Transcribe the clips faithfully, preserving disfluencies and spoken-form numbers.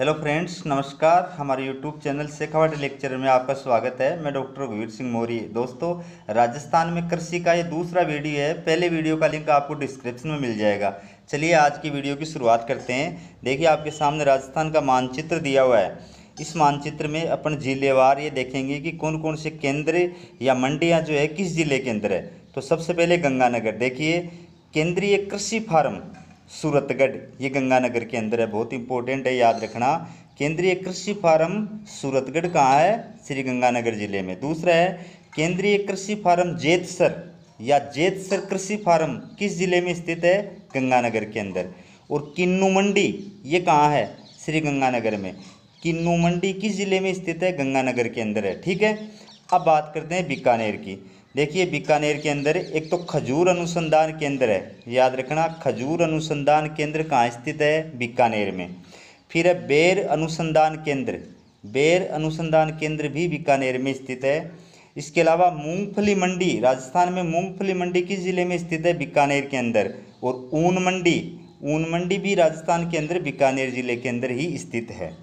Hello friends, नमस्कार। हमारे YouTube channel Shekhawati lecture में आपका स्वागत है। मैं डॉक्टर रघुवीर सिंह मौर्य। दोस्तों, राजस्थान में कृषि का ये दूसरा वीडियो है। पहले वीडियो का लिंक आपको डिस्क्रिप्शन में मिल जाएगा। चलिए आज की वीडियो की शुरुआत करते हैं। देखिए आपके सामने राजस्थान का मानचित्र दिया हुआ है। इस मानचित्र में अपन जिलेवार ये देखेंगे कि कौन कौन से केंद्र या मंडियाँ जो है किस जिले के अंदर है। तो सबसे पहले गंगानगर, देखिए केंद्रीय कृषि फार्म सूरतगढ़, ये गंगानगर के अंदर है। बहुत इंपॉर्टेंट है, याद रखना। केंद्रीय कृषि फार्म सूरतगढ़ कहाँ है? श्री गंगानगर जिले में। दूसरा है केंद्रीय कृषि फार्म जैतसर या जैतसर कृषि फार्म, किस जिले में स्थित है? गंगानगर के अंदर। और किन्नू मंडी, ये कहाँ है? श्री गंगानगर में। किन्नू मंडी किस जिले में स्थित है? गंगानगर के अंदर है। ठीक है, अब बात करते हैं बीकानेर की। देखिए बीकानेर के अंदर एक तो खजूर अनुसंधान केंद्र है, याद रखना। खजूर अनुसंधान केंद्र कहाँ स्थित है? बीकानेर में। फिर है बेर अनुसंधान केंद्र, बेर अनुसंधान केंद्र भी बीकानेर में स्थित है। इसके अलावा मूँगफली मंडी, राजस्थान में मूँगफली मंडी किस जिले में स्थित है? बीकानेर के अंदर। और ऊन मंडी, ऊन मंडी भी राजस्थान के अंदर बीकानेर जिले के अंदर ही स्थित है।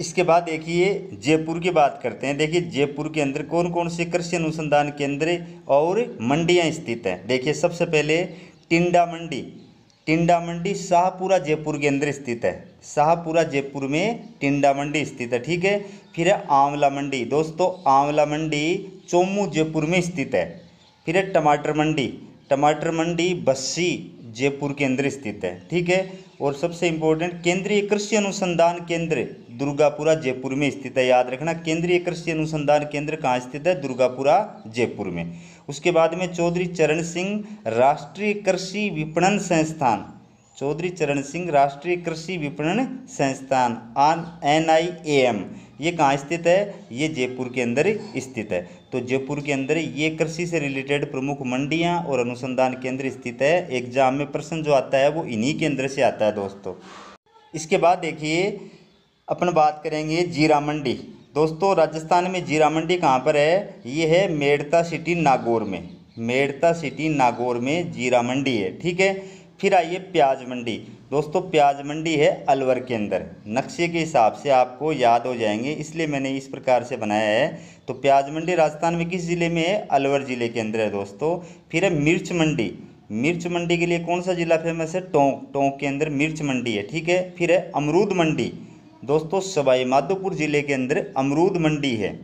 इसके बाद देखिए जयपुर की बात करते हैं। देखिए जयपुर के अंदर कौन कौन से कृषि अनुसंधान केंद्र और मंडियां स्थित हैं। देखिए सबसे पहले टिंडा मंडी, टिंडा मंडी शाहपुरा जयपुर के अंदर स्थित है। शाहपुरा जयपुर में टिंडा मंडी स्थित है। ठीक है, फिर है आंवला मंडी। दोस्तों आंवला मंडी चोमू जयपुर में स्थित है। फिर है टमाटर मंडी, टमाटर मंडी बस्सी जयपुर के अंदर स्थित है। ठीक है, और सबसे इम्पोर्टेंट केंद्रीय कृषि अनुसंधान केंद्र दुर्गापुरा जयपुर में स्थित है। याद रखना केंद्रीय कृषि अनुसंधान केंद्र कहाँ स्थित है? दुर्गापुरा जयपुर में। उसके बाद में चौधरी चरण सिंह राष्ट्रीय कृषि विपणन संस्थान, चौधरी चरण सिंह राष्ट्रीय कृषि विपणन संस्थान आन एन आई ए एम, ये कहाँ स्थित है? ये जयपुर के अंदर स्थित है। तो जयपुर के अंदर ये कृषि से रिलेटेड प्रमुख मंडियाँ और अनुसंधान केंद्र स्थित है। एग्जाम में प्रश्न जो आता है वो इन्हीं केंद्र से आता है दोस्तों। इसके बाद देखिए अपन बात करेंगे जीरा मंडी। दोस्तों राजस्थान में जीरा मंडी कहाँ पर है? ये है मेड़ता सिटी नागौर में, मेड़ता सिटी नागौर में जीरा मंडी है। ठीक है, फिर आइए प्याज मंडी। दोस्तों प्याज मंडी है अलवर के अंदर। नक्शे के हिसाब से आपको याद हो जाएंगे, इसलिए मैंने इस प्रकार से बनाया है। तो प्याज मंडी राजस्थान में किस ज़िले में है? अलवर ज़िले के अंदर है दोस्तों। फिर है मिर्च मंडी, मिर्च मंडी के लिए कौन सा ज़िला फेमस है? टोंक, टोंक के अंदर मिर्च मंडी है। ठीक है, फिर है अमरूद मंडी। दोस्तों सवाई माधोपुर ज़िले के अंदर अमरूद मंडी है।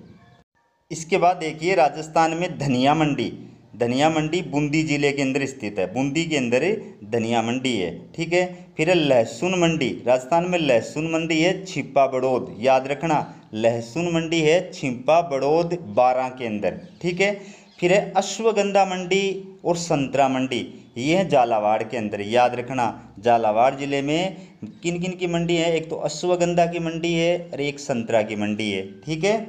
इसके बाद देखिए राजस्थान में धनिया मंडी, धनिया मंडी बूंदी जिले के अंदर स्थित है। बूंदी के अंदर धनिया मंडी है। ठीक है, फिर है लहसुन मंडी, राजस्थान में लहसुन मंडी है छिपा बड़ौद, याद रखना। लहसुन मंडी है छिपा बड़ौद बारां के अंदर। ठीक है, फिर है अश्वगंधा मंडी और संतरा मंडी, ये है झालावाड़ के अंदर, याद रखना। झालावाड़ ज़िले में किन किन की मंडी है? एक तो अश्वगंधा की मंडी है और एक संतरा की मंडी है। ठीक है,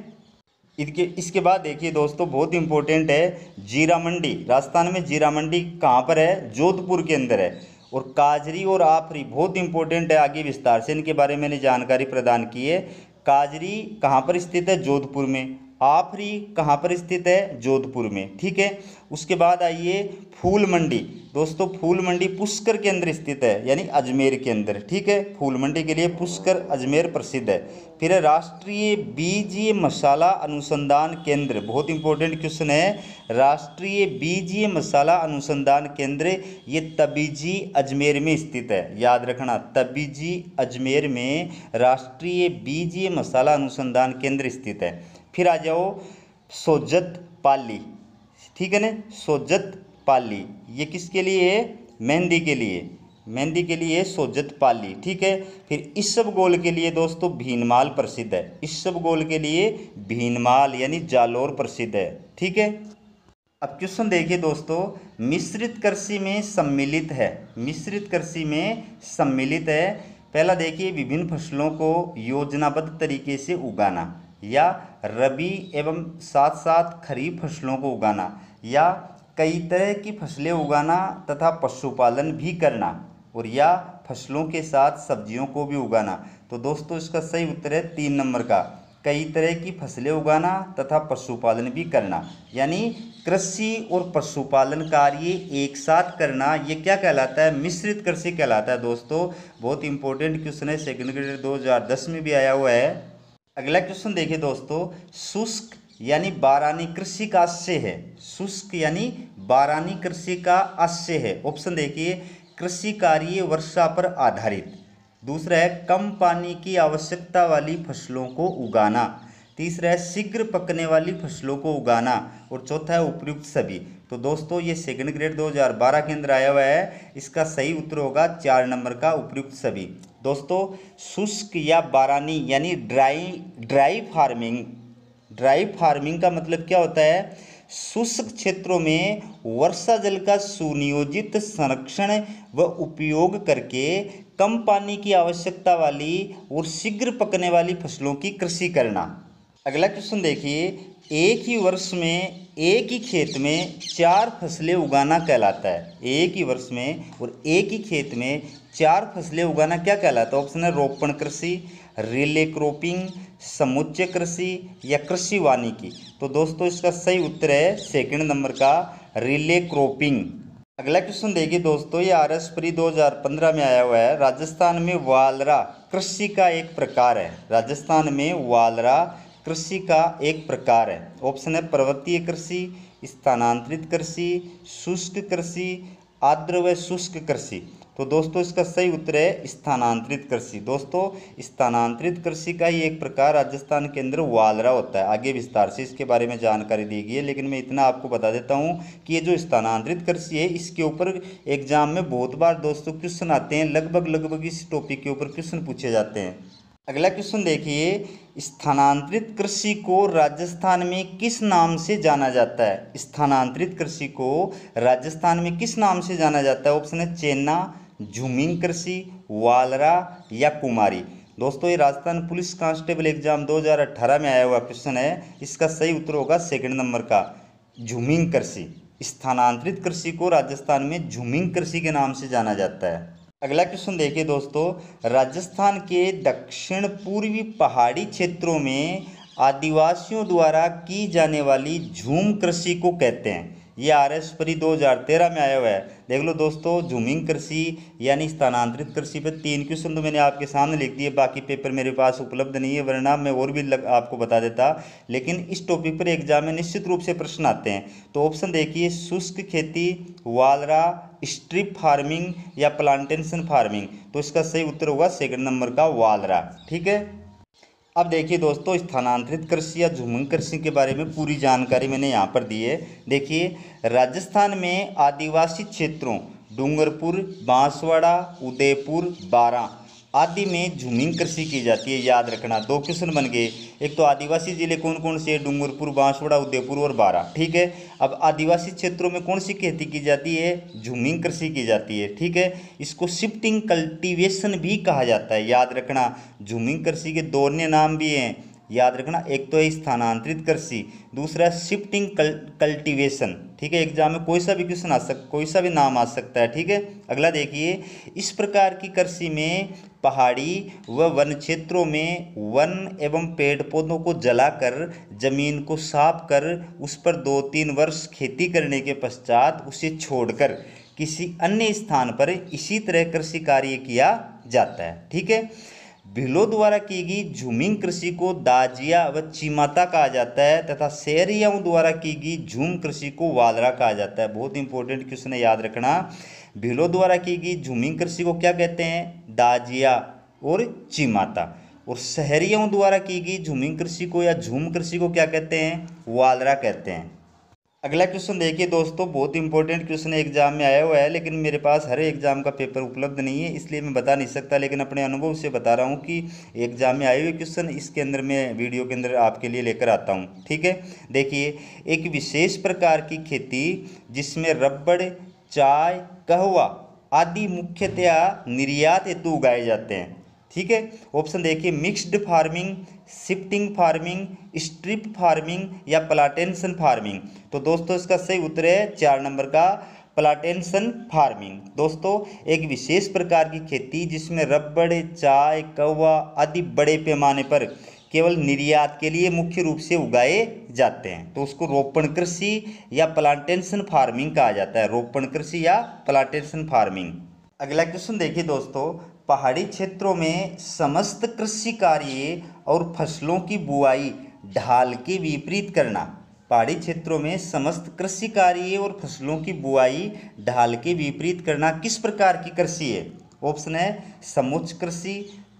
इसके इसके बाद देखिए दोस्तों बहुत इंपॉर्टेंट है जीरा मंडी। राजस्थान में जीरा मंडी कहाँ पर है? जोधपुर के अंदर है। और काजरी और आफरी बहुत इंपॉर्टेंट है, आगे विस्तार से इनके बारे में मैंने जानकारी प्रदान की है। काजरी कहाँ पर स्थित है? जोधपुर में। आफरी कहाँ पर स्थित है? जोधपुर में। ठीक है, उसके बाद आइए फूल मंडी। दोस्तों फूल मंडी पुष्कर के अंदर स्थित है, यानी अजमेर के अंदर। ठीक है, फूल मंडी के लिए पुष्कर अजमेर प्रसिद्ध है। फिर है राष्ट्रीय बीजी मसाला अनुसंधान केंद्र, बहुत इंपॉर्टेंट क्वेश्चन है। राष्ट्रीय बीजी मसाला अनुसंधान केंद्र ये तबीजी अजमेर में स्थित है, याद रखना। तबीजी अजमेर में राष्ट्रीय बीजी मसाला अनुसंधान केंद्र स्थित है। फिर आ जाओ सोजत पाली, ठीक है ना। सोजत पाली ये किसके लिए है? मेहंदी के लिए, मेहंदी के लिए सोजत पाली। ठीक है, फिर इस सब गोल के लिए दोस्तों भीनमाल प्रसिद्ध है। इस सब गोल के लिए भीनमाल यानी जालोर प्रसिद्ध है। ठीक है, अब क्वेश्चन देखिए दोस्तों, मिश्रित कृषि में सम्मिलित है, मिश्रित कृषि में सम्मिलित है। पहला देखिए विभिन्न फसलों को योजनाबद्ध तरीके से उगाना, या रबी एवं साथ साथ खरीफ फसलों को उगाना, या कई तरह की फसलें उगाना तथा पशुपालन भी करना, और या फसलों के साथ सब्जियों को भी उगाना। तो दोस्तों इसका सही उत्तर है तीन नंबर का। कई तरह की फसलें उगाना तथा पशुपालन भी करना, यानी कृषि और पशुपालन कार्य एक साथ करना, ये क्या कहलाता है? मिश्रित कृषि कहलाता है। दोस्तों बहुत इंपॉर्टेंट क्वेश्चन है, सेकंड ग्रेड दो हज़ार दस में भी आया हुआ है। अगला क्वेश्चन देखिए दोस्तों, शुष्क यानी बारानी कृषि का आशय है। शुष्क यानी बारानी कृषि का आशय है। ऑप्शन देखिए, कृषि कार्य वर्षा पर आधारित, दूसरा है कम पानी की आवश्यकता वाली फसलों को उगाना, तीसरा है शीघ्र पकने वाली फसलों को उगाना, और चौथा है उपयुक्त सभी। तो दोस्तों ये सेकंड ग्रेड दो हज़ार बारह के अंदर आया हुआ है, इसका सही उत्तर होगा चार नंबर का उपयुक्त सभी। दोस्तों शुष्क या बारानी यानी dry dry farming, dry farming का मतलब क्या होता है? शुष्क क्षेत्रों में वर्षा जल का सुनियोजित संरक्षण व उपयोग करके कम पानी की आवश्यकता वाली और शीघ्र पकने वाली फसलों की कृषि करना। अगला क्वेश्चन देखिए, एक ही वर्ष में एक ही खेत में चार फसलें उगाना कहलाता है। एक ही वर्ष में और एक ही खेत में चार फसलें उगाना क्या कहलाता है? ऑप्शन है रोपण कृषि, रिले क्रॉपिंग, समुच्चय कृषि या कृषि वानिकी। तो दोस्तों इसका सही उत्तर है सेकंड नंबर का रिले क्रॉपिंग। अगला क्वेश्चन देखिए दोस्तों, ये आर एस परी दो हज़ार पंद्रह में आया हुआ है। राजस्थान में वालरा कृषि का एक प्रकार है। राजस्थान में वालरा कृषि का एक प्रकार है। ऑप्शन है पर्वतीय कृषि, स्थानांतरित कृषि, शुष्क कृषि, आर्द्र व शुष्क कृषि। तो दोस्तों इसका सही उत्तर है स्थानांतरित कृषि। दोस्तों स्थानांतरित कृषि का ही एक प्रकार राजस्थान के अंदर वालरा होता है। आगे विस्तार से इसके बारे में जानकारी दी गई है, लेकिन मैं इतना आपको बता देता हूं कि ये जो स्थानांतरित कृषि है, इसके ऊपर एग्जाम में बहुत बार दोस्तों क्वेश्चन आते हैं। लगभग लगभग इस टॉपिक के ऊपर क्वेश्चन पूछे जाते हैं। अगला क्वेश्चन देखिए, स्थानांतरित कृषि को राजस्थान में किस नाम से जाना जाता है? स्थानांतरित कृषि को राजस्थान में किस नाम से जाना जाता है? ऑप्शन है चेना, झूमिंग कृषि, वालरा या कुमारी। दोस्तों ये राजस्थान पुलिस कांस्टेबल एग्जाम दो हज़ार अठारह में आया हुआ क्वेश्चन है। इसका सही उत्तर होगा सेकंड नंबर का झूमिंग कृषि। स्थानांतरित कृषि को राजस्थान में झूमिंग कृषि के नाम से जाना जाता है। अगला क्वेश्चन देखिए दोस्तों, राजस्थान के दक्षिण पूर्वी पहाड़ी क्षेत्रों में आदिवासियों द्वारा की जाने वाली झूम कृषि को कहते हैं। ये आर एस परी दो हज़ार तेरह में आया हुआ है। देख लो दोस्तों, झूमिंग कृषि यानी स्थानांतरित कृषि पर तीन क्वेश्चन तो मैंने आपके सामने लिख दिए, बाकी पेपर मेरे पास उपलब्ध नहीं है, वरना मैं और भी लग, आपको बता देता, लेकिन इस टॉपिक पर एग्जाम में निश्चित रूप से प्रश्न आते हैं। तो ऑप्शन देखिए, शुष्क खेती, वालरा, स्ट्रिप फार्मिंग या प्लांटेशन फार्मिंग। तो इसका सही उत्तर होगा सेकंड नंबर का वालरा। ठीक है, अब देखिए दोस्तों, स्थानांतरित कृषि या झूमिंग कृषि के बारे में पूरी जानकारी मैंने यहाँ पर दी है। देखिए, राजस्थान में आदिवासी क्षेत्रों डूंगरपुर, बांसवाड़ा, उदयपुर, बारां आदि में झूमिंग कृषि की जाती है। याद रखना, दो क्वेश्चन बन गए। एक तो आदिवासी जिले कौन कौन से, डूंगरपुर, बांसवाड़ा, उदयपुर और बारां। ठीक है, अब आदिवासी क्षेत्रों में कौन सी खेती की जाती है? झूमिंग कृषि की जाती है। ठीक है, इसको शिफ्टिंग कल्टीवेशन भी कहा जाता है। याद रखना, झूमिंग कृषि के दो अन्य नाम भी हैं। याद रखना, एक तो है स्थानांतरित कृषि, दूसरा है शिफ्टिंग कल्टीवेशन। ठीक है, एग्जाम में कोई सा भी क्वेश्चन आ सक कोई सा भी नाम आ सकता है। ठीक है, अगला देखिए, इस प्रकार की कृषि में पहाड़ी व वन क्षेत्रों में वन एवं पेड़ पौधों को जलाकर जमीन को साफ कर उस पर दो तीन वर्ष खेती करने के पश्चात उसे छोड़कर किसी अन्य स्थान पर इसी तरह कृषि कार्य किया जाता है। ठीक है, भीलों द्वारा की गई झूमिंग कृषि को दाजिया व चीमाता कहा जाता है तथा शहरियाओं द्वारा की गई झूम कृषि को वालरा कहा जाता है। बहुत इंपॉर्टेंट क्वेश्चन है, याद रखना। भीलों द्वारा की गई झूमिंग कृषि को क्या कहते हैं? दाजिया और चीमाता। और शहरियों द्वारा की गई झूमिंग कृषि को या झूम कृषि को क्या कहते हैं? वालरा कहते हैं। अगला क्वेश्चन देखिए दोस्तों, बहुत इंपॉर्टेंट क्वेश्चन एग्जाम में आया हुआ है, लेकिन मेरे पास हर एग्जाम का पेपर उपलब्ध नहीं है, इसलिए मैं बता नहीं सकता, लेकिन अपने अनुभव से बता रहा हूँ कि एग्जाम में आए हुए क्वेश्चन इसके अंदर मैं वीडियो के अंदर आपके लिए लेकर आता हूँ। ठीक है, देखिए, एक विशेष प्रकार की खेती जिसमें रबड़, चाय, कहवा आदि मुख्यतया निर्यात हेतु उगाए जाते हैं। ठीक है, ऑप्शन देखिए, mixed farming, shifting farming, strip farming या प्लांटेशन फार्मिंग। तो दोस्तों इसका सही उत्तर है चार नंबर का प्लांटेशन फार्मिंग। दोस्तों, एक विशेष प्रकार की खेती जिसमें रबड़, चाय, कहवा आदि बड़े पैमाने पर केवल निर्यात के लिए मुख्य रूप से उगाए जाते हैं, तो उसको रोपण कृषि या प्लांटेशन फार्मिंग कहा जाता है। रोपण कृषि या प्लांटेशन फार्मिंग। अगला क्वेश्चन देखिए दोस्तों, पहाड़ी क्षेत्रों में समस्त कृषि कार्य और फसलों की बुआई ढाल के विपरीत करना। पहाड़ी क्षेत्रों में समस्त कृषि कार्य और फसलों की बुआई ढाल के विपरीत करना किस प्रकार की कृषि है? ऑप्शन है समोच्च कृषि,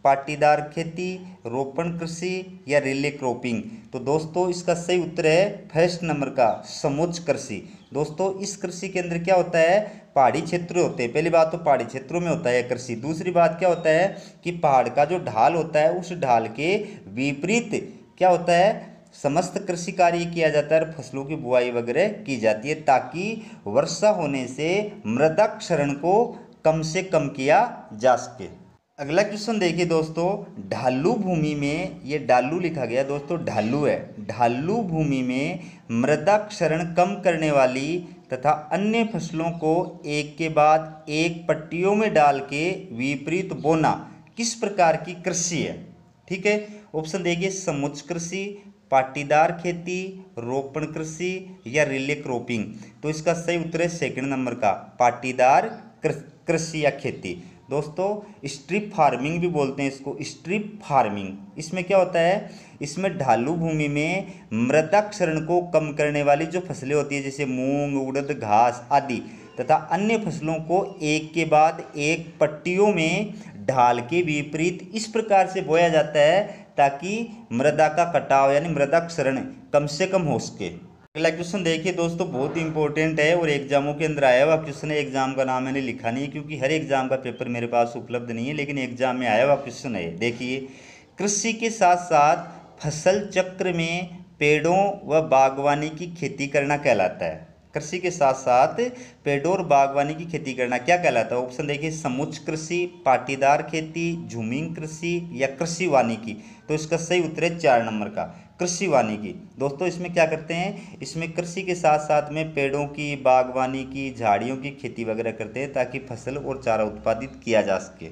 पाटीदार खेती, रोपण कृषि या रिले क्रॉपिंग। तो दोस्तों इसका सही उत्तर है फर्स्ट नंबर का समोच्च कृषि। दोस्तों इस कृषि के अंदर क्या होता है, पहाड़ी क्षेत्र होते हैं। पहली बात तो पहाड़ी क्षेत्रों में होता है कृषि। दूसरी बात क्या होता है कि पहाड़ का जो ढाल होता है उस ढाल के विपरीत क्या होता है, समस्त कृषि कार्य किया जाता है और फसलों की बुआई वगैरह की जाती है, ताकि वर्षा होने से मृदा क्षरण को कम से कम किया जा सके। अगला क्वेश्चन देखिए दोस्तों, ढालू भूमि में, ये ढालू लिखा गया दोस्तों, ढालू है, ढालू भूमि में मृदा क्षरण कम करने वाली तथा अन्य फसलों को एक के बाद एक पट्टियों में डाल के विपरीत बोना किस प्रकार की कृषि है? ठीक है, ऑप्शन देखिए समोच्च कृषि, पाटीदार खेती, रोपण कृषि या रिले क्रॉपिंग। तो इसका सही उत्तर है सेकंड नंबर का पाटीदार कृषि या खेती। दोस्तों स्ट्रिप फार्मिंग भी बोलते हैं इसको, स्ट्रिप फार्मिंग। इसमें क्या होता है, इसमें ढालू भूमि में मृदा क्षरण को कम करने वाली जो फसलें होती है जैसे मूंग, उड़द, घास आदि तथा अन्य फसलों को एक के बाद एक पट्टियों में ढाल के विपरीत इस प्रकार से बोया जाता है ताकि मृदा का कटाव यानी मृदा क्षरण कम से कम हो सके। अगला क्वेश्चन देखिए दोस्तों, बहुत इंपॉर्टेंट है और एग्जामों के अंदर आया हुआ क्वेश्चन है। एग्जाम का नाम मैंने लिखा नहीं है क्योंकि हर एग्जाम का पेपर मेरे पास उपलब्ध नहीं है, लेकिन एग्जाम में आया हुआ क्वेश्चन है। देखिए, कृषि के साथ साथ फसल चक्र में पेड़ों व बागवानी की खेती करना कहलाता है। कृषि के साथ साथ पेड़ों और बागवानी की खेती करना क्या कहलाता है? ऑप्शन देखिए समोच्च कृषि, पाटीदार खेती, झूमिंग कृषि या कृषि वानिकी। तो इसका सही उत्तर है चार नंबर का कृषि वानिकी। दोस्तों इसमें क्या करते हैं, इसमें कृषि के साथ साथ में पेड़ों की, बागवानी की, झाड़ियों की खेती वगैरह करते हैं ताकि फसल और चारा उत्पादित किया जा सके।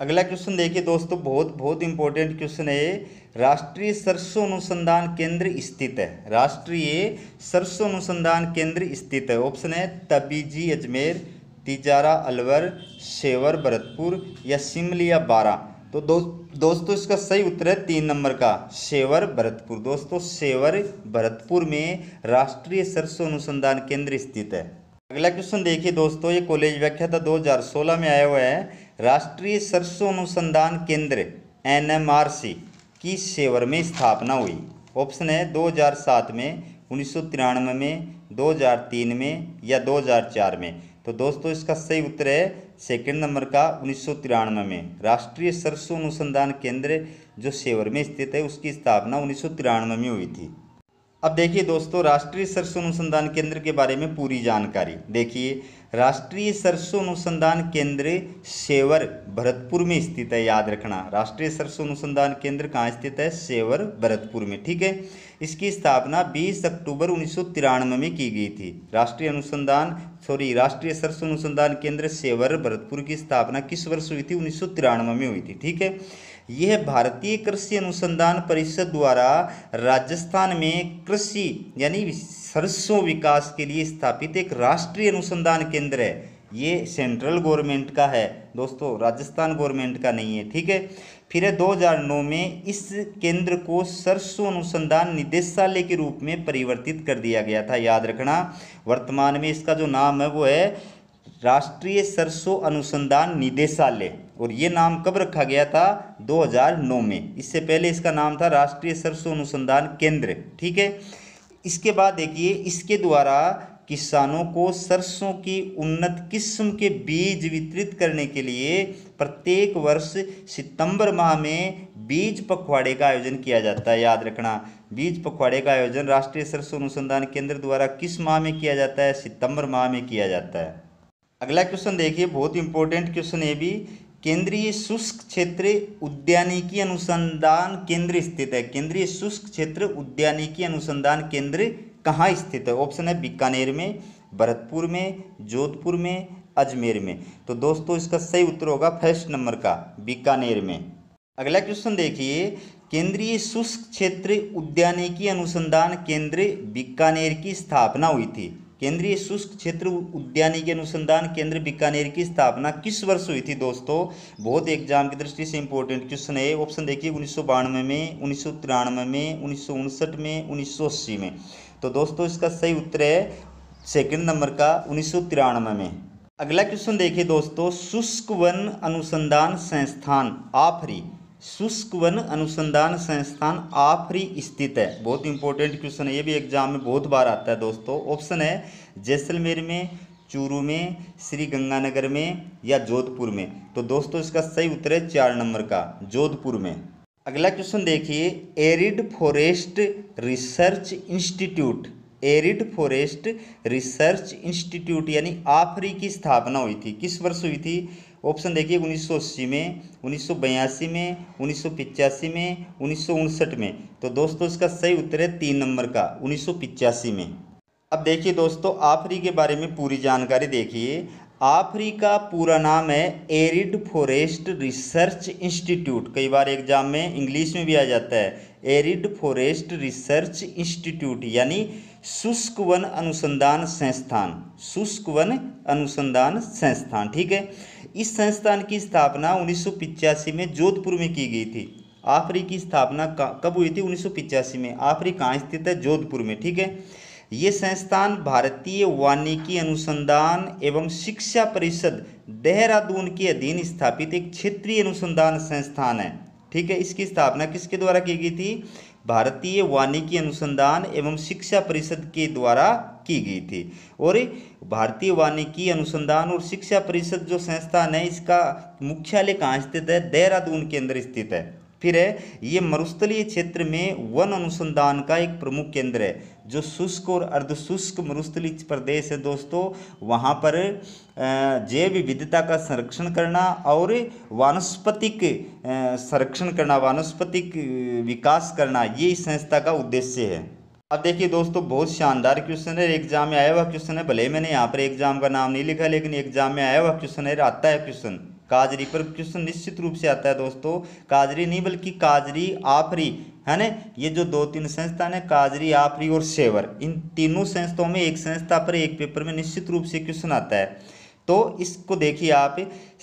अगला क्वेश्चन देखिए दोस्तों, बहुत बहुत इंपॉर्टेंट क्वेश्चन है। राष्ट्रीय सरसों अनुसंधान केंद्र स्थित है। राष्ट्रीय सरसों अनुसंधान केंद्र स्थित है। ऑप्शन है तबीजी अजमेर, तिजारा अलवर, सेवर भरतपुर या शिमली या बारां। तो दो, दोस्तों इसका सही उत्तर है तीन नंबर का सेवर भरतपुर। दोस्तों सेवर भरतपुर में राष्ट्रीय सरसों अनुसंधान केंद्र स्थित है। अगला क्वेश्चन देखिए दोस्तों, ये कॉलेज व्याख्याता दो हज़ार सोलह में आया हुआ है। राष्ट्रीय सरसों अनुसंधान केंद्र एन एम आर सी की सेवर में स्थापना हुई। ऑप्शन है दो हज़ार सात में, उन्नीस सौ तिरानवे में, दो हज़ार तीन में या दो हज़ार चार में। तो दोस्तों इसका सही उत्तर है सेकंड नंबर का उन्नीस सौ तिरानवे में। राष्ट्रीय सरसों अनुसंधान केंद्र जो सेवर में स्थित है उसकी स्थापना उन्नीस सौ तिरानवे में हुई थी। अब देखिए दोस्तों, राष्ट्रीय सरसों अनुसंधान केंद्र के बारे में पूरी जानकारी। देखिए, राष्ट्रीय सरसों अनुसंधान केंद्र सेवर भरतपुर में स्थित है, याद रखना। राष्ट्रीय सरसों अनुसंधान केंद्र कहाँ स्थित है? सेवर भरतपुर में। ठीक है, इसकी स्थापना बीस अक्टूबर उन्नीस सौ तिरानवे में की गई थी। राष्ट्रीय अनुसंधान सॉरी राष्ट्रीय सरसों अनुसंधान केंद्र सेवर भरतपुर की स्थापना किस वर्ष हुई थी? उन्नीस सौ तिरानवे में हुई थी। ठीक है, यह भारतीय कृषि अनुसंधान परिषद द्वारा राजस्थान में कृषि यानी सरसों विकास के लिए स्थापित एक राष्ट्रीय अनुसंधान केंद्र है। ये सेंट्रल गवर्नमेंट का है दोस्तों, राजस्थान गवर्नमेंट का नहीं है। ठीक है, फिर दो हज़ार नौ में इस केंद्र को सरसों अनुसंधान निदेशालय के रूप में परिवर्तित कर दिया गया था, याद रखना। वर्तमान में इसका जो नाम है वो है राष्ट्रीय सरसों अनुसंधान निदेशालय, और ये नाम कब रखा गया था? दो हज़ार नौ में। इससे पहले इसका नाम था राष्ट्रीय सरसों अनुसंधान केंद्र। ठीक है, इसके बाद देखिए, इसके द्वारा किसानों को सरसों की उन्नत किस्म के बीज वितरित करने के लिए प्रत्येक वर्ष सितंबर माह में बीज पखवाड़े का आयोजन किया जाता है, याद रखना। बीज पखवाड़े का आयोजन राष्ट्रीय सरसों अनुसंधान केंद्र द्वारा किस माह में किया जाता है? सितंबर माह में किया जाता है। अगला क्वेश्चन देखिए, बहुत इंपॉर्टेंट क्वेश्चन है भी। केंद्रीय शुष्क क्षेत्र उद्यानिकी अनुसंधान केंद्र स्थित है। केंद्रीय शुष्क क्षेत्र उद्यानिकी अनुसंधान केंद्र कहाँ स्थित है? ऑप्शन है बीकानेर में, भरतपुर में, जोधपुर में, अजमेर में। तो दोस्तों इसका सही उत्तर होगा फर्स्ट नंबर का बीकानेर में। अगला क्वेश्चन देखिए, केंद्रीय शुष्क क्षेत्र उद्यानिकी अनुसंधान केंद्र बीकानेर की स्थापना हुई थी। केंद्रीय शुष्क क्षेत्र उद्यानिकी अनुसंधान केंद्र बीकानेर की स्थापना किस वर्ष हुई थी दोस्तों? बहुत एग्जाम की दृष्टि से इंपॉर्टेंट क्वेश्चन है। ऑप्शन देखिए उन्नीस सौ बानवे में, उन्नीस सौ तिरानवे में, उन्नीस सौ उनसठ में, उन्नीस सौ अस्सी में। तो दोस्तों इसका सही उत्तर है सेकंड नंबर का उन्नीस सौ तिरानवे में। अगला क्वेश्चन देखिए दोस्तों, शुष्क वन अनुसंधान संस्थान आफरी, शुष्क वन अनुसंधान संस्थान आफरी स्थित है। बहुत इंपॉर्टेंट क्वेश्चन है, ये भी एग्जाम में बहुत बार आता है दोस्तों। ऑप्शन है जैसलमेर में, चूरू में, श्री गंगानगर में या जोधपुर में। तो दोस्तों इसका सही उत्तर है चार नंबर का जोधपुर में। अगला क्वेश्चन देखिए, arid forest research institute, arid forest research institute यानी आफरी की स्थापना हुई थी किस वर्ष हुई थी? ऑप्शन देखिए उन्नीस सौ अस्सी में, उन्नीस सौ बयासी में, उन्नीस सौ पचासी में, उन्नीस सौ उनसठ में। तो दोस्तों इसका सही उत्तर है तीन नंबर का उन्नीस सौ पचासी में। अब देखिए दोस्तों आफरी के बारे में पूरी जानकारी देखिए। आफरी का पूरा नाम है एरिड फॉरेस्ट रिसर्च इंस्टीट्यूट। कई बार एग्जाम में इंग्लिश में भी आ जाता है। एरिड फॉरेस्ट रिसर्च इंस्टीट्यूट यानी शुष्क वन अनुसंधान संस्थान, शुष्क वन अनुसंधान संस्थान। ठीक है, इस संस्थान की स्थापना उन्नीस सौ पचासी में जोधपुर में की गई थी। आफरी की स्थापना कब हुई थी? उन्नीस सौ पचासी में। आफरी कहाँ स्थित है? जोधपुर में। ठीक है, ये संस्थान भारतीय वानिकी अनुसंधान एवं शिक्षा परिषद देहरादून के अधीन स्थापित एक क्षेत्रीय अनुसंधान संस्थान है। ठीक है, इसकी स्थापना किसके द्वारा की गई थी? भारतीय वानिकी अनुसंधान एवं शिक्षा परिषद के द्वारा की गई थी। और भारतीय वानिकी अनुसंधान और शिक्षा परिषद जो संस्थान है इसका मुख्यालय कहाँ स्थित है? देहरादून के अंदर स्थित है। फिर है ये मरुस्थलीय क्षेत्र में वन अनुसंधान का एक प्रमुख केंद्र है। जो शुष्क और अर्धशुष्क मरुस्थलीय प्रदेश है दोस्तों, वहाँ पर जैव विविधता का संरक्षण करना और वानस्पतिक संरक्षण करना, वानस्पतिक विकास करना, ये इस संस्था का उद्देश्य है। अब देखिए दोस्तों बहुत शानदार क्वेश्चन है, एग्जाम में आया हुआ क्वेश्चन है। भले मैंने यहाँ पर एग्जाम का नाम नहीं लिखा लेकिन एग्जाम में आया हुआ क्वेश्चन है, आता है क्वेश्चन। काजरी पर क्वेश्चन निश्चित रूप से आता है दोस्तों। काजरी नहीं बल्कि काजरी, आफरी है ना, ये जो दो तीन संस्थान है काजरी, आफरी और सेवर, इन तीनों संस्थाओं में एक संस्था पर एक पेपर में निश्चित रूप से क्वेश्चन आता है। तो इसको देखिए आप,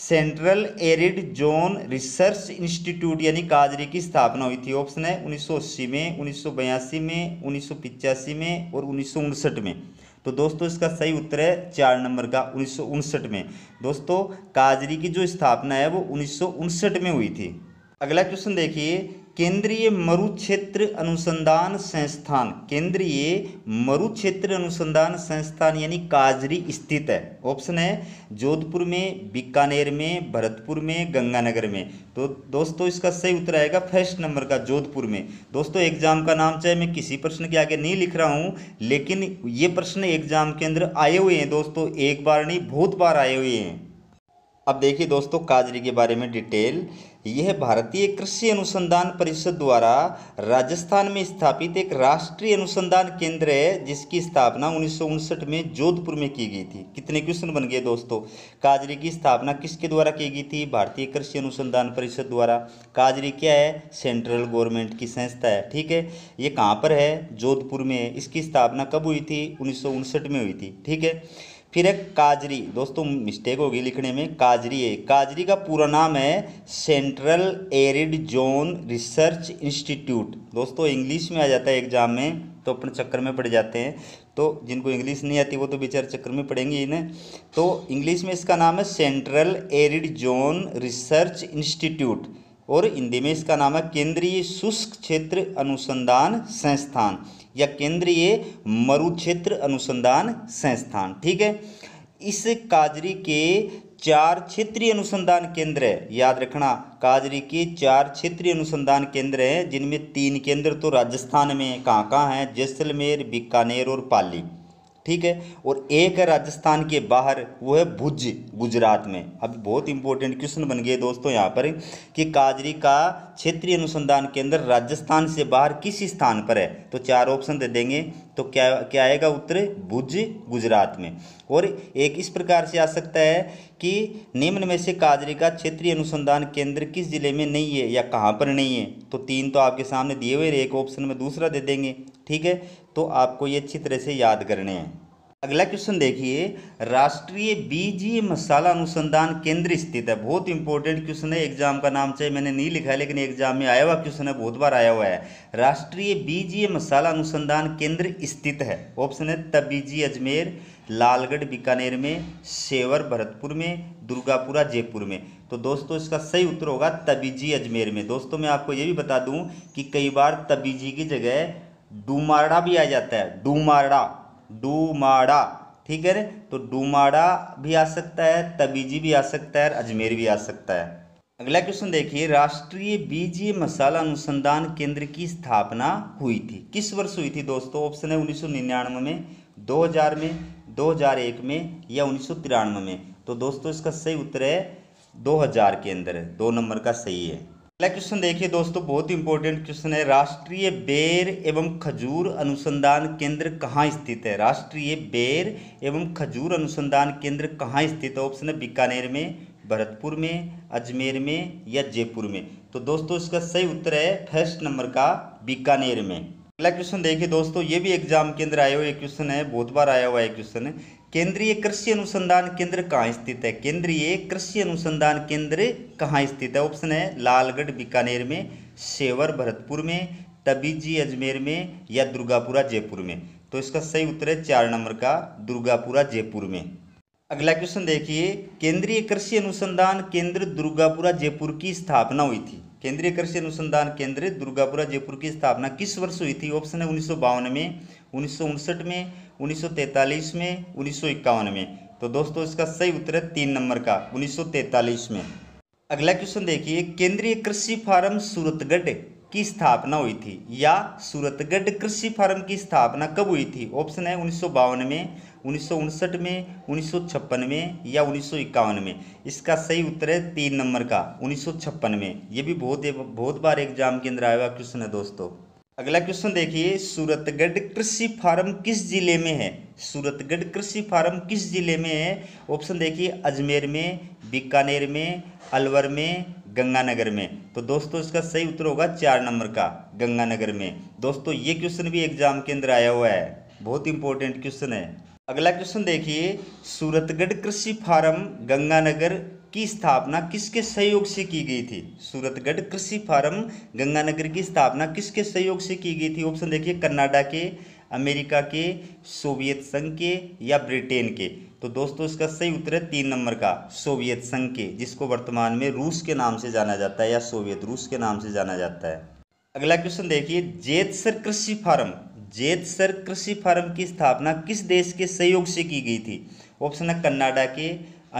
central arid zone research institute यानी काजरी की स्थापना हुई थी। ऑप्शन है उन्नीस सौ अस्सी में, उन्नीस सौ बयासी में, उन्नीस सौ पचासी में और उन्नीस सौ उनसठ में। तो दोस्तों इसका सही उत्तर है चार नंबर का उन्नीस सौ उनसठ में। दोस्तों काजरी की जो स्थापना है वो उन्नीस सौ उनसठ में हुई थी। अगला क्वेश्चन देखिए, केंद्रीय मरुक्षेत्र अनुसंधान संस्थान, केंद्रीय मरुक्षेत्र अनुसंधान संस्थान यानी काजरी स्थित है। ऑप्शन है जोधपुर में, बीकानेर में, भरतपुर में, गंगानगर में। तो दोस्तों इसका सही उत्तर आएगा फर्स्ट नंबर का जोधपुर में। दोस्तों एग्जाम का नाम चाहे मैं किसी प्रश्न के आगे नहीं लिख रहा हूँ लेकिन ये प्रश्न एग्जाम के अंदर आए हुए हैं दोस्तों, एक बार नहीं बहुत बार आए हुए हैं। अब देखिए दोस्तों काजरी के बारे में डिटेल, यह भारतीय कृषि अनुसंधान परिषद द्वारा राजस्थान में स्थापित एक राष्ट्रीय अनुसंधान केंद्र है जिसकी स्थापना उन्नीस सौ उनसठ में जोधपुर में की गई थी। कितने क्वेश्चन बन गए दोस्तों? काजरी की स्थापना किसके द्वारा की गई थी? भारतीय कृषि अनुसंधान परिषद द्वारा। काजरी क्या है? सेंट्रल गवर्नमेंट की संस्था है। ठीक है, ये कहाँ पर है? जोधपुर में है। इसकी स्थापना कब हुई थी? उन्नीस सौ उनसठ में हुई थी। ठीक है, फिर एक काजरी, दोस्तों मिस्टेक होगी लिखने में, काजरी है। काजरी का पूरा नाम है central arid zone research institute. दोस्तों इंग्लिश में आ जाता है एग्जाम में तो अपने चक्कर में पड़ जाते हैं। तो जिनको इंग्लिश नहीं आती वो तो बेचारे चक्कर में पड़ेंगे ही ना। तो इंग्लिश में इसका नाम है central arid zone research institute और हिंदी में इसका नाम है केंद्रीय शुष्क क्षेत्र अनुसंधान संस्थान या केंद्रीय मरुक्षेत्र अनुसंधान संस्थान। ठीक है, इस काजरी के चार क्षेत्रीय अनुसंधान केंद्र है। याद रखना, काजरी के चार क्षेत्रीय अनुसंधान केंद्र हैं जिनमें तीन केंद्र तो राजस्थान में। कहाँ कहाँ हैं? जैसलमेर, बीकानेर और पाली। ठीक है, और एक है राजस्थान के बाहर, वो है भुज, गुजरात में। अब बहुत इंपॉर्टेंट क्वेश्चन बन गए दोस्तों यहाँ पर कि काजरी का क्षेत्रीय अनुसंधान केंद्र राजस्थान से बाहर किस स्थान पर है? तो चार ऑप्शन दे देंगे, तो क्या क्या आएगा उत्तर भुज गुजरात में। और एक इस प्रकार से आ सकता है कि निम्न में से काजरी का क्षेत्रीय अनुसंधान केंद्र किस जिले में नहीं है या कहाँ पर नहीं है। तो तीन तो आपके सामने दिए हुए, एक ऑप्शन में दूसरा दे देंगे, ठीक है। तो आपको ये अच्छी तरह से याद करने हैं। अगला क्वेश्चन देखिए, राष्ट्रीय बीजी मसाला अनुसंधान केंद्र स्थित है। बहुत इंपॉर्टेंट क्वेश्चन है, एग्जाम का नाम चाहे मैंने नहीं लिखा है लेकिन एग्जाम में आया हुआ क्वेश्चन है, बहुत बार आया हुआ है। राष्ट्रीय बीजी मसाला अनुसंधान केंद्र स्थित है, ऑप्शन है तबीजी अजमेर, लालगढ़ बीकानेर में, सेवर भरतपुर में, दुर्गापुरा जयपुर में। तो दोस्तों इसका सही उत्तर होगा तबीजी अजमेर में। दोस्तों मैं आपको ये भी बता दूँ कि कई बार तबीजी की जगह डूमाड़ा भी आ जाता है, डूमाड़ा डूमाड़ा, ठीक है रे? तो डूमाड़ा भी आ सकता है, तबीजी भी आ सकता है, अजमेर भी आ सकता है। अगला क्वेश्चन देखिए, राष्ट्रीय बीजी मसाला अनुसंधान केंद्र की स्थापना हुई थी, किस वर्ष हुई थी दोस्तों? ऑप्शन है उन्नीस सौ निन्यानवे में, दो हज़ार में, दो हज़ार एक में, या उन्नीस सौ तिरानवे में। तो दोस्तों इसका सही उत्तर है दो हज़ार के अंदर, दो नंबर का सही है। अगला क्वेश्चन देखिए दोस्तों, बहुत इंपॉर्टेंट क्वेश्चन है, राष्ट्रीय बेर एवं खजूर अनुसंधान केंद्र कहाँ स्थित है? राष्ट्रीय बेर एवं खजूर अनुसंधान केंद्र कहाँ स्थित है? ऑप्शन है बीकानेर में, भरतपुर में, अजमेर में, या जयपुर में। तो दोस्तों इसका सही उत्तर है फर्स्ट नंबर का बीकानेर में। अगला क्वेश्चन देखिए दोस्तों, ये भी एग्जाम के अंदर आया हुआ क्वेश्चन है, बहुत बार आया हुआ क्वेश्चन है। केंद्रीय कृषि अनुसंधान केंद्र कहाँ स्थित है? केंद्रीय कृषि अनुसंधान केंद्र कहाँ स्थित है? ऑप्शन है लालगढ़ बीकानेर में, सेवर भरतपुर में, तबीजी अजमेर में, या दुर्गापुरा जयपुर में। तो इसका सही उत्तर है चार नंबर का दुर्गापुरा जयपुर में। अगला क्वेश्चन देखिए, केंद्रीय कृषि अनुसंधान केंद्र दुर्गापुरा जयपुर की स्थापना हुई थी। केंद्रीय कृषि अनुसंधान केंद्र दुर्गापुरा जयपुर की स्थापना किस वर्ष हुई थी? ऑप्शन है उन्नीस सौ बावन में, उन्नीस सौ उनसठ में, उन्नीस सौ तैंतालीस में, उन्नीस सौ इक्यावन में। तो दोस्तों इसका सही उत्तर है तीन नंबर का उन्नीस सौ तैंतालीस में। अगला क्वेश्चन देखिए, केंद्रीय कृषि फार्म सूरतगढ़ की स्थापना हुई थी, या सूरतगढ़ कृषि फार्म की स्थापना कब हुई थी? ऑप्शन है उन्नीस सौ बावन में, उन्नीस सौ उनसठ में, उन्नीस सौ छप्पन में, या उन्नीस सौ इक्यावन में। इसका सही उत्तर है तीन नंबर का उन्नीस सौ छप्पन में। ये भी बहुत बहुत बार एग्जाम के अंदर आया हुआ क्वेश्चन है दोस्तों। अगला क्वेश्चन देखिए, सूरतगढ़ कृषि फार्म किस जिले में है? सूरतगढ़ कृषि फार्म किस जिले में है? ऑप्शन देखिए अजमेर में, बीकानेर में, अलवर में, गंगानगर में। तो दोस्तों इसका सही उत्तर होगा चार नंबर का गंगानगर में। दोस्तों ये क्वेश्चन भी एग्जाम के अंदर आया हुआ है, बहुत इंपॉर्टेंट क्वेश्चन है। अगला क्वेश्चन देखिए, सूरतगढ़ कृषि फार्म गंगानगर की स्थापना किसके सहयोग से की गई थी? सूरतगढ़ कृषि फार्म गंगानगर की स्थापना किसके सहयोग से की गई थी? ऑप्शन देखिए कनाडा के, अमेरिका के, सोवियत संघ के, या ब्रिटेन के। तो दोस्तों इसका सही उत्तर है तीन नंबर का सोवियत संघ के, जिसको वर्तमान में रूस के नाम से जाना जाता है, या सोवियत रूस के नाम से जाना जाता है। अगला क्वेश्चन देखिए, जैतसर कृषि फार्म जैतसर कृषि फार्म की स्थापना किस देश के सहयोग से की गई थी? ऑप्शन है कनाडा के,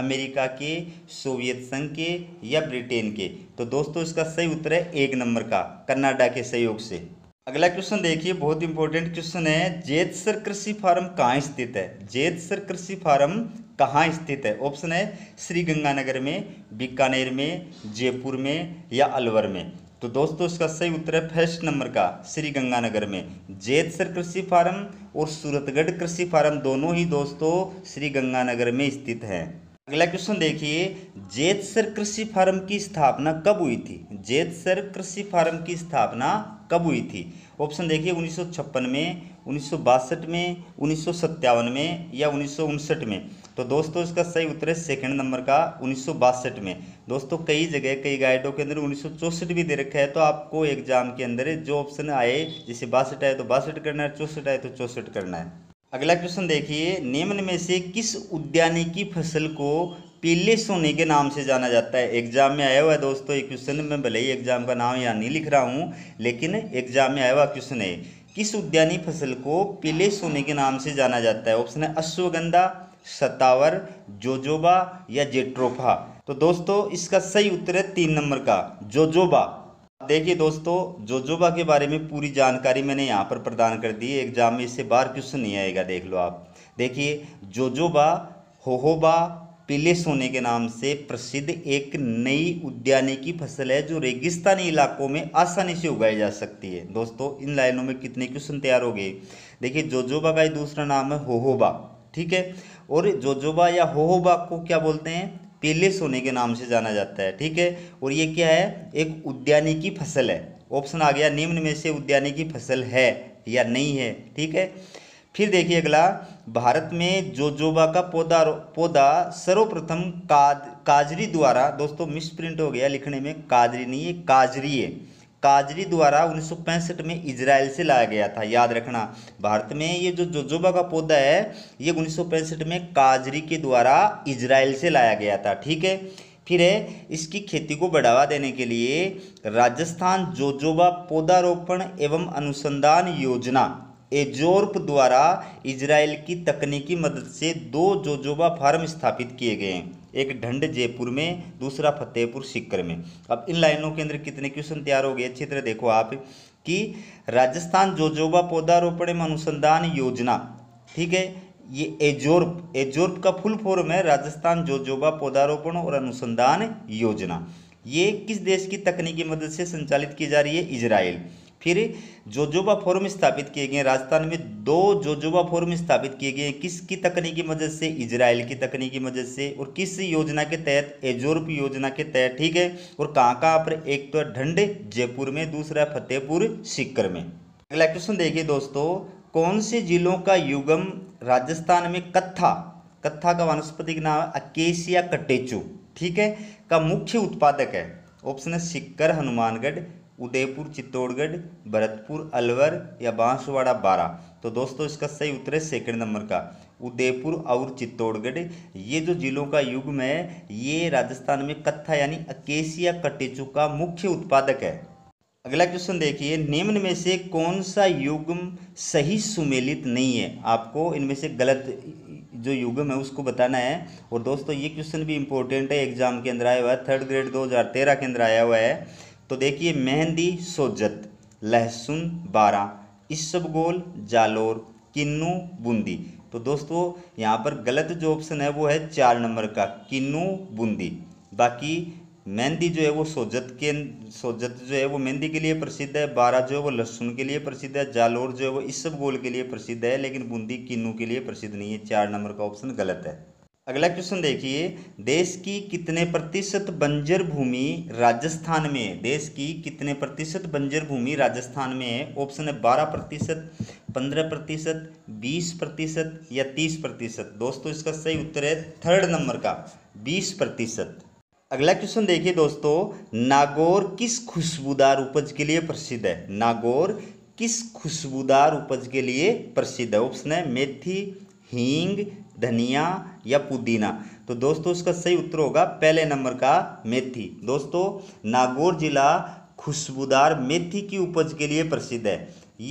अमेरिका के, सोवियत संघ के, या ब्रिटेन के। तो दोस्तों इसका सही उत्तर है एक नंबर का कनाडा के सहयोग से। अगला क्वेश्चन देखिए, बहुत इंपॉर्टेंट क्वेश्चन है, जैतसर कृषि फार्म कहाँ स्थित है? जैतसर कृषि फार्म कहाँ स्थित है? ऑप्शन है श्री गंगानगर में, बीकानेर में, जयपुर में, या अलवर में। तो दोस्तों इसका सही उत्तर है फर्स्ट नंबर का श्री गंगानगर में। जैतसर कृषि फार्म और सूरतगढ़ कृषि फार्म दोनों ही दोस्तों श्री गंगानगर में स्थित हैं। अगला क्वेश्चन देखिए, जैतसर कृषि फार्म की स्थापना कब हुई थी? जैतसर कृषि फार्म की स्थापना कब हुई थी? ऑप्शन देखिए उन्नीस सौ छप्पन में, उन्नीस सौ बासठ में, उन्नीस सौ सत्तावन में, या उन्नीस सौ उनसठ में। तो दोस्तों इसका सही उत्तर है सेकंड नंबर का उन्नीस सौ बासठ में। दोस्तों कई जगह कई गाइडों के अंदर उन्नीस सौ चौसठ भी दे रखा है, तो आपको एग्जाम के अंदर जो ऑप्शन आए, जैसे बासठ आए तो बासठ करना है, चौसठ आए तो चौसठ करना है। अगला क्वेश्चन देखिए, निम्न में से किस उद्यानी की फसल को पीले सोने के नाम से जाना जाता है? एग्जाम में आया हुआ है दोस्तों एक क्वेश्चन, में भले ही एग्जाम का नाम यहाँ नहीं लिख रहा हूँ लेकिन एग्जाम में आया हुआ क्वेश्चन है। किस उद्यानी फसल को पीले सोने के नाम से जाना जाता है? ऑप्शन है अश्वगंधा, शतावर, जोजोबा, या जेट्रोफा। तो दोस्तों इसका सही उत्तर है तीन नंबर का जोजोबा। देखिए दोस्तों जोजोबा के बारे में पूरी जानकारी मैंने यहाँ पर प्रदान कर दी है, एग्जाम में इससे बार क्वेश्चन नहीं आएगा, देख लो आप। देखिए जोजोबा, होहोबा, पीले सोने के नाम से प्रसिद्ध एक नई उद्यानी की फसल है जो रेगिस्तानी इलाकों में आसानी से उगाई जा सकती है। दोस्तों इन लाइनों में कितने क्वेश्चन तैयार हो गए। देखिए जोजोबा का दूसरा नाम है होहोबा, ठीक है, और जोजोबा या होहोबा को क्या बोलते हैं, पीले सोने के नाम से जाना जाता है, ठीक है। और ये क्या है, एक उद्यानी की फसल है। ऑप्शन आ गया निम्न में से उद्यानी की फसल है या नहीं है, ठीक है। फिर देखिए अगला, भारत में जोजोबा का पौधा पौधा सर्वप्रथम काद काजरी द्वारा, दोस्तों मिस प्रिंट हो गया लिखने में, काजरी नहीं है काजरी है, काजरी द्वारा उन्नीस सौ पैंसठ में इजराइल से लाया गया था, याद रखना। भारत में ये जो जोजोबा का पौधा है ये उन्नीस सौ पैंसठ में काजरी के द्वारा इजराइल से लाया गया था, ठीक है। फिर है, इसकी खेती को बढ़ावा देने के लिए राजस्थान जोजोबा पौधारोपण एवं अनुसंधान योजना एजोर्प द्वारा इजराइल की तकनीकी मदद से दो जोजोबा फार्म स्थापित किए गए हैं, एक ढंड जयपुर में, दूसरा फतेहपुर सीकर में। अब इन लाइनों के अंदर कितने क्वेश्चन तैयार हो गए, अच्छी तरह देखो आप, कि राजस्थान जोजोबा पौधारोपण एवं अनुसंधान योजना, ठीक है, ये एजोर्प, एजोर्प का फुल फॉर्म है राजस्थान जोजोबा पौधारोपण और अनुसंधान योजना, ये किस देश की तकनीकी मदद से संचालित की जा रही है, इजराइल। फिर जोजोबा फॉर्म स्थापित किए गए राजस्थान में, दो जोजोबा फॉर्म स्थापित किए गए, किसकी तकनीकी मदद से, इजराइल की तकनीकी मदद से, और किस योजना के तहत, एजोर्प योजना के तहत, ठीक है। और कहाँ कहाँ पर, एक तो ढंड जयपुर में, दूसरा फतेहपुर सीकर में। अगला क्वेश्चन देखिए दोस्तों, कौन से जिलों का युगम राजस्थान में कत्था, कत्था का वानस्पतिक नाम है अकेसिया कटेचू, ठीक है, का मुख्य उत्पादक है। ऑप्शन है सीकर, हनुमानगढ़, उदयपुर, चित्तौड़गढ़, भरतपुर, अलवर या बांसवाड़ा, बारां। तो दोस्तों इसका सही उत्तर है सेकंड नंबर का उदयपुर और चित्तौड़गढ़। ये जो जिलों का युग्म है ये राजस्थान में कत्था यानी अकेसिया कटेचू का मुख्य उत्पादक है। अगला क्वेश्चन देखिए, निम्न में से कौन सा युग्म सही सुमेलित नहीं है, आपको इनमें से गलत जो युग्म है उसको बताना है। और दोस्तों ये क्वेश्चन भी इंपॉर्टेंट है, एग्जाम के अंदर आया हुआ है, थर्ड ग्रेड दो हज़ार तेरह के अंदर आया हुआ है। तो देखिए मेहंदी सोजत, लहसुन बारां, इस सब गोल जालोर, किन्नू बूंदी। तो दोस्तों यहाँ पर गलत जो ऑप्शन है वो है चार नंबर का किन्नू बूंदी। बाकी मेहंदी जो है वो सोजत के, सोजत जो है वो मेहंदी के लिए प्रसिद्ध है, बारां जो है वो लहसुन के लिए प्रसिद्ध है, जालोर जो है वो इस सब गोल के लिए प्रसिद्ध है, लेकिन बूंदी किन्नू के लिए प्रसिद्ध नहीं है। चार नंबर का ऑप्शन गलत है। अगला क्वेश्चन देखिए, देश की कितने प्रतिशत बंजर भूमि राजस्थान में है, देश की कितने प्रतिशत बंजर भूमि राजस्थान में है। ऑप्शन है बारह प्रतिशत, पंद्रह प्रतिशत, बीस प्रतिशत या तीस प्रतिशत। दोस्तों इसका सही उत्तर है थर्ड नंबर का बीस प्रतिशत। अगला क्वेश्चन देखिए दोस्तों, नागौर किस खुशबूदार उपज के लिए प्रसिद्ध है, नागौर किस खुशबूदार उपज के लिए प्रसिद्ध है। ऑप्शन है मेथी, हींग, धनिया या पुदीना। तो दोस्तों इसका सही उत्तर होगा पहले नंबर का मेथी। दोस्तों नागौर जिला खुशबूदार मेथी की उपज के लिए प्रसिद्ध है।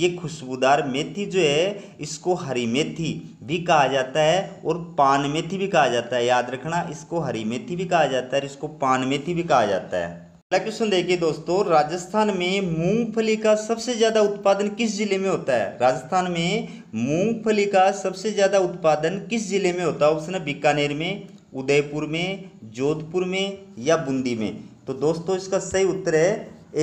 ये खुशबूदार मेथी जो है इसको हरी मेथी भी कहा जाता है और पान मेथी भी कहा जाता है, याद रखना। इसको हरी मेथी भी कहा जाता है और इसको पान मेथी भी कहा जाता है। अगला क्वेश्चन देखिए दोस्तों, राजस्थान में मूँगफली का सबसे ज़्यादा उत्पादन किस जिले में होता है, राजस्थान में मूँगफली का सबसे ज़्यादा उत्पादन किस जिले में होता है। ऑप्शन है बीकानेर में, उदयपुर में, जोधपुर में या बूंदी में। तो दोस्तों इसका सही उत्तर है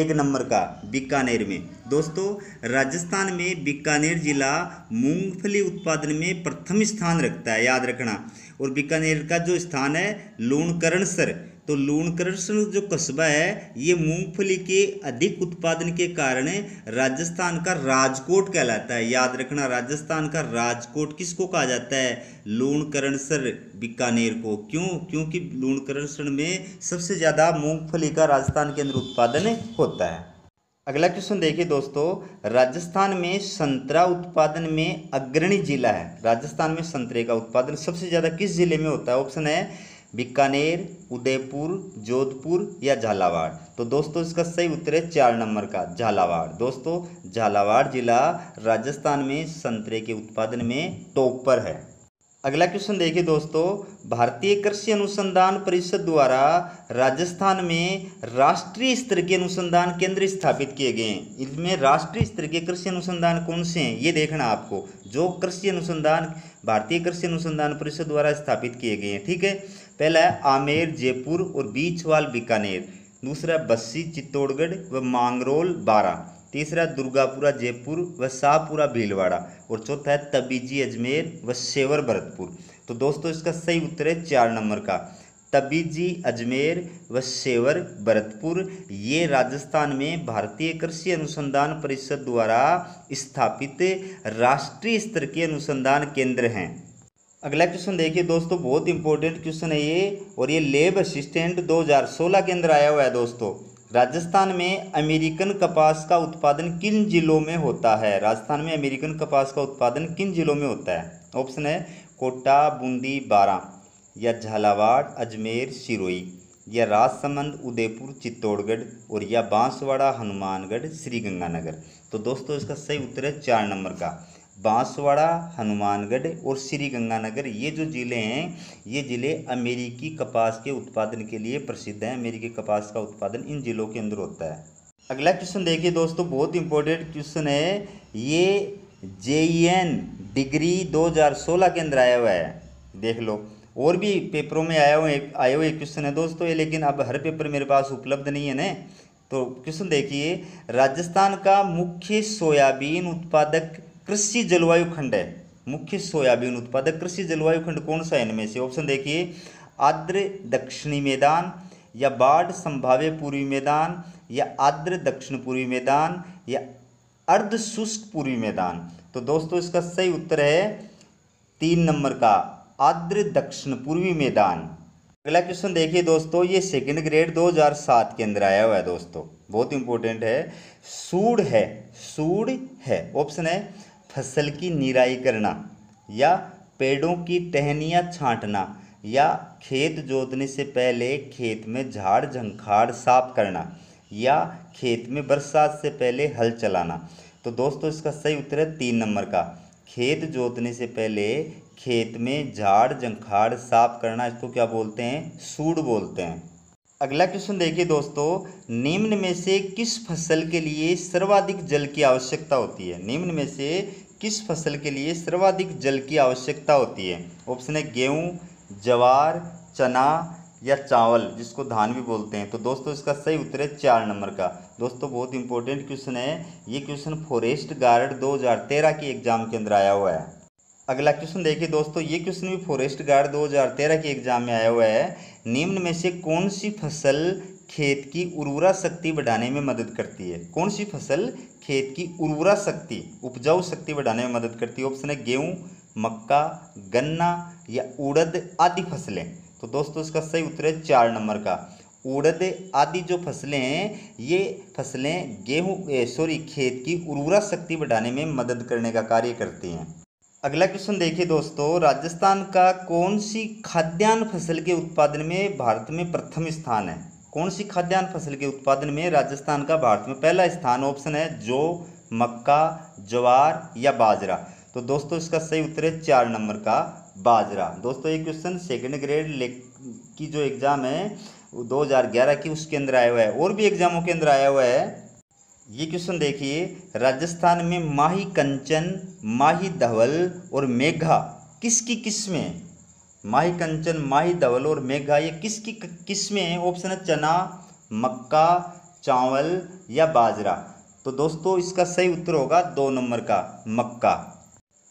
एक नंबर का बीकानेर में। दोस्तों राजस्थान में बीकानेर जिला मूँगफली उत्पादन में प्रथम स्थान रखता है, याद रखना। और बीकानेर का जो स्थान है लूणकरणसर, तो लूणकरणसर जो कस्बा है ये मूंगफली के अधिक उत्पादन के कारण राजस्थान का राजकोट कहलाता है, याद रखना। राजस्थान का राजकोट किसको कहा जाता है, लूणकरणसर बीकानेर को। क्यों, क्योंकि लूणकरणसर में सबसे ज़्यादा मूंगफली का राजस्थान के अंदर उत्पादन होता है। अगला क्वेश्चन देखिए दोस्तों, राजस्थान में संतरा उत्पादन में अग्रणी जिला है, राजस्थान में संतरे का उत्पादन सबसे ज़्यादा किस जिले में होता है। ऑप्शन है बीकानेर, उदयपुर, जोधपुर या झालावाड़। तो दोस्तों इसका सही उत्तर है चार नंबर का झालावाड़। दोस्तों झालावाड़ जिला राजस्थान में संतरे के उत्पादन में टॉप पर है। अगला क्वेश्चन देखिए दोस्तों, भारतीय कृषि अनुसंधान परिषद द्वारा राजस्थान में राष्ट्रीय स्तर के अनुसंधान केंद्र स्थापित किए गए हैं। इसमें राष्ट्रीय स्तर के कृषि अनुसंधान कौन से हैं ये देखना आपको, जो कृषि अनुसंधान भारतीय कृषि अनुसंधान परिषद द्वारा स्थापित किए गए हैं, ठीक है। पहला है आमेर जयपुर और बीछवाल बीकानेर, दूसरा बस्सी चित्तौड़गढ़ व मांगरोल बारां, तीसरा दुर्गापुरा जयपुर व शाहपुरा भीलवाड़ा और चौथा है तबीजी अजमेर व सेवर भरतपुर। तो दोस्तों इसका सही उत्तर है चार नंबर का तबीजी अजमेर व सेवर भरतपुर। ये राजस्थान में भारतीय कृषि अनुसंधान परिषद द्वारा स्थापित राष्ट्रीय स्तर के अनुसंधान केंद्र हैं। अगला क्वेश्चन देखिए दोस्तों, बहुत इंपॉर्टेंट क्वेश्चन है ये और ये लेब असिस्टेंट दो हज़ार सोलह के अंदर आया हुआ है। दोस्तों राजस्थान में अमेरिकन कपास का उत्पादन किन जिलों में होता है? राजस्थान में अमेरिकन कपास का उत्पादन किन जिलों में होता है? ऑप्शन है कोटा, बूंदी, बारां, या झालावाड़, अजमेर, सिरोही, या राजसमंद, उदयपुर, चित्तौड़गढ़ और या बांसवाड़ा, हनुमानगढ़, श्री गंगानगर। तो दोस्तों इसका सही उत्तर है चार नंबर का बांसवाड़ा, हनुमानगढ़ और श्री गंगानगर। ये जो ज़िले हैं ये ज़िले अमेरिकी कपास के उत्पादन के लिए प्रसिद्ध हैं। अमेरिकी कपास का उत्पादन इन ज़िलों के अंदर होता है। अगला क्वेश्चन देखिए दोस्तों, बहुत इंपॉर्टेंट क्वेश्चन है ये, जेईएन डिग्री दो हज़ार सोलह के अंदर आया हुआ है। देख लो, और भी पेपरों में आया हुआ आए हुए क्वेश्चन है दोस्तों ये, लेकिन अब हर पेपर मेरे पास उपलब्ध नहीं है न। तो क्वेश्चन देखिए, राजस्थान का मुख्य सोयाबीन उत्पादक कृषि जलवायु खंड है। मुख्य सोयाबीन उत्पादक कृषि जलवायु खंड कौन सा है इनमें से? ऑप्शन देखिए, आर्द्र दक्षिणी मैदान, या बाढ़ संभाव्य पूर्वी मैदान, या आर्द्र दक्षिण पूर्वी मैदान, या अर्ध शुष्क पूर्वी मैदान। तो दोस्तों इसका सही उत्तर है तीन नंबर का आर्द्र दक्षिण पूर्वी मैदान। अगला क्वेश्चन देखिए दोस्तों, ये सेकेंड ग्रेड दो हज़ार सात के अंदर आया हुआ है। दोस्तों बहुत इंपॉर्टेंट है, सूढ़ है, सूढ़ है। ऑप्शन है फसल की निराई करना, या पेड़ों की टहनियाँ छाँटना, या खेत जोतने से पहले खेत में झाड़ झंखाड़ साफ करना, या खेत में बरसात से पहले हल चलाना। तो दोस्तों इसका सही उत्तर है तीन नंबर का खेत जोतने से पहले खेत में झाड़ झंखाड़ साफ करना। इसको क्या बोलते हैं? सूढ़ बोलते हैं। अगला क्वेश्चन देखिए दोस्तों, निम्न में से किस फसल के लिए सर्वाधिक जल की आवश्यकता होती है? निम्न में से किस फसल के लिए सर्वाधिक जल की आवश्यकता होती है? ऑप्शन है गेहूं, ज्वार, चना, या चावल जिसको धान भी बोलते हैं। तो दोस्तों इसका सही उत्तर है चार नंबर का। दोस्तों बहुत इंपॉर्टेंट क्वेश्चन है ये, क्वेश्चन फॉरेस्ट गार्ड दो हज़ार तेरह के एग्जाम के अंदर आया हुआ है। अगला क्वेश्चन देखिए दोस्तों, ये क्वेश्चन भी फॉरेस्ट गार्ड दो हज़ार तेरह के एग्जाम में आया हुआ है। निम्न में से कौन सी फसल खेत की उर्वरा शक्ति बढ़ाने में मदद करती है? कौन सी फसल खेत की उर्वरा शक्ति, उपजाऊ शक्ति बढ़ाने में मदद करती है? ऑप्शन है गेहूं, मक्का, गन्ना, या उड़द आदि फसलें। तो दोस्तों इसका सही उत्तर है चार नंबर का उड़द आदि जो फसलें हैं ये फसलें गेहूं सॉरी खेत की उर्वरा शक्ति बढ़ाने में मदद करने का कार्य करती हैं। अगला क्वेश्चन देखिए दोस्तों, राजस्थान का कौन सी खाद्यान्न फसल के उत्पादन में भारत में प्रथम स्थान है? कौन सी खाद्यान्न फसल के उत्पादन में राजस्थान का भारत में पहला स्थान? ऑप्शन है जौ, मक्का, ज्वार, या बाजरा। तो दोस्तों इसका सही उत्तर है चार नंबर का बाजरा। दोस्तों ये क्वेश्चन सेकंड ग्रेड की जो एग्ज़ाम है दो हज़ार ग्यारह की उसके अंदर आया हुआ है और भी एग्जामों के अंदर आया हुआ है। ये क्वेश्चन देखिए, राजस्थान में माही कंचन, माही धवल और मेघा किसकी किस्में हैं? माही कंचन, माही धवल और मेघा ये किसकी किस्में हैं? ऑप्शन है चना, मक्का, चावल, या बाजरा। तो दोस्तों इसका सही उत्तर होगा दो नंबर का मक्का।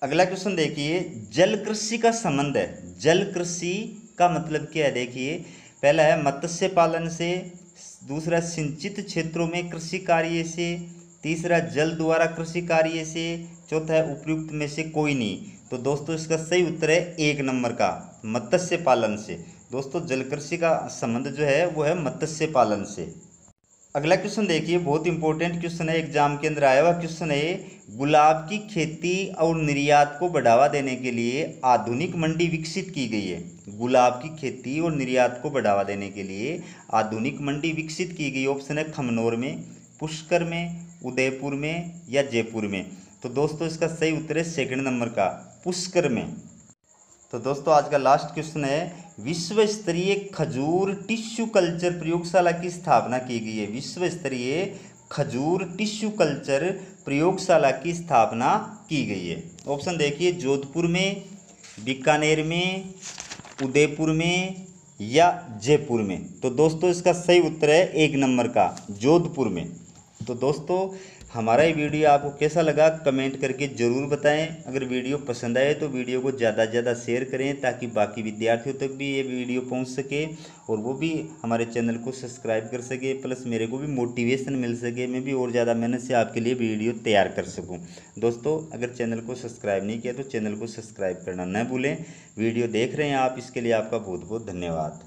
अगला क्वेश्चन देखिए, जल कृषि का संबंध है। जल कृषि का मतलब क्या है? देखिए, पहला है मत्स्य पालन से, दूसरा सिंचित क्षेत्रों में कृषि कार्य से, तीसरा जल द्वारा कृषि कार्य से, चौथा है उपयुक्त में से कोई नहीं। तो दोस्तों इसका सही उत्तर है एक नंबर का मत्स्य पालन से। दोस्तों जल कृषि का संबंध जो है वो है मत्स्य पालन से। अगला क्वेश्चन देखिए, बहुत इंपॉर्टेंट क्वेश्चन है, एग्जाम के अंदर आया हुआ क्वेश्चन है, गुलाब की खेती और निर्यात को बढ़ावा देने के लिए आधुनिक मंडी विकसित की गई है। गुलाब की खेती और निर्यात को बढ़ावा देने के लिए आधुनिक मंडी विकसित की गई। ऑप्शन है खमनोर में, पुष्कर में, उदयपुर में, या जयपुर में। तो दोस्तों इसका सही उत्तर है सेकंड नंबर का पुष्कर में। तो दोस्तों आज का लास्ट क्वेश्चन है, विश्व स्तरीय खजूर टिश्यू कल्चर प्रयोगशाला की स्थापना की गई है। विश्व स्तरीय खजूर टिश्यू कल्चर प्रयोगशाला की स्थापना की गई है। ऑप्शन देखिए, जोधपुर में, बीकानेर में, उदयपुर में, या जयपुर में। तो दोस्तों इसका सही उत्तर है एक नंबर का, जोधपुर में। तो दोस्तों हमारा ये वीडियो आपको कैसा लगा कमेंट करके ज़रूर बताएं। अगर वीडियो पसंद आए तो वीडियो को ज़्यादा से ज़्यादा शेयर करें ताकि बाकी विद्यार्थियों तक भी ये वीडियो पहुंच सके और वो भी हमारे चैनल को सब्सक्राइब कर सके, प्लस मेरे को भी मोटिवेशन मिल सके, मैं भी और ज़्यादा मेहनत से आपके लिए वीडियो तैयार कर सकूँ। दोस्तों अगर चैनल को सब्सक्राइब नहीं किया तो चैनल को सब्सक्राइब करना न भूलें। वीडियो देख रहे हैं आप, इसके लिए आपका बहुत बहुत धन्यवाद।